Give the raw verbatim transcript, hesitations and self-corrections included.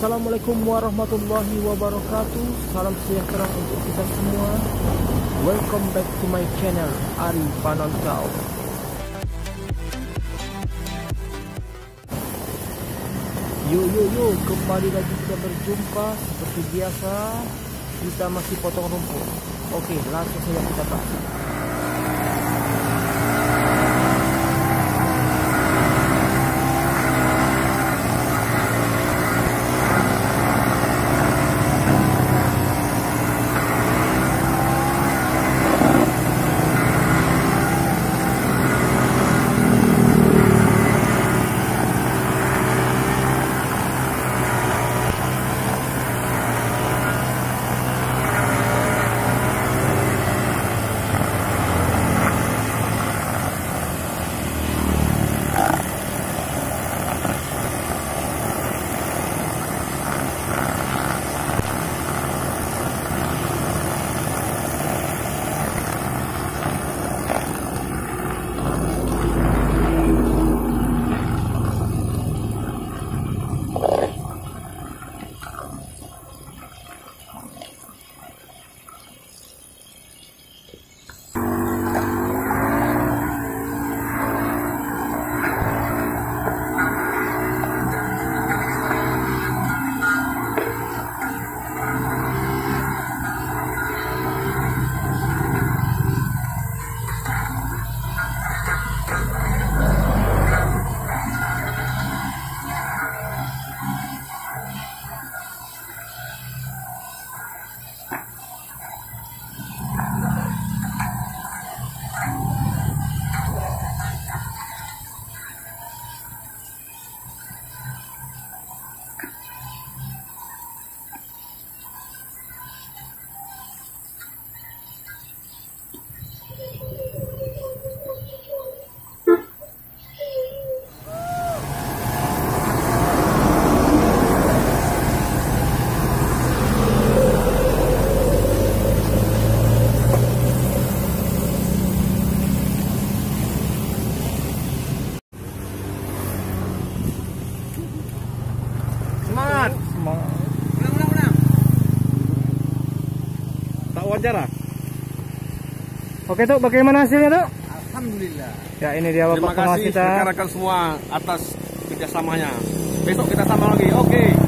Assalamualaikum warahmatullahi wabarakatuh. Salam sejahtera untuk kita semua. Welcome back to my channel Arie van Nwonkow. Yo yo yo, kembali lagi kita berjumpa. Seperti biasa, kita masih potong rumput. Oke, langsung saja kita bahas. Wawancara. Oke tuh, bagaimana hasilnya tuh? Alhamdulillah. Ya ini dia Bapak, terima kasih rekan-rekan semua atas kerjasamanya. Besok kita sama lagi. Oke.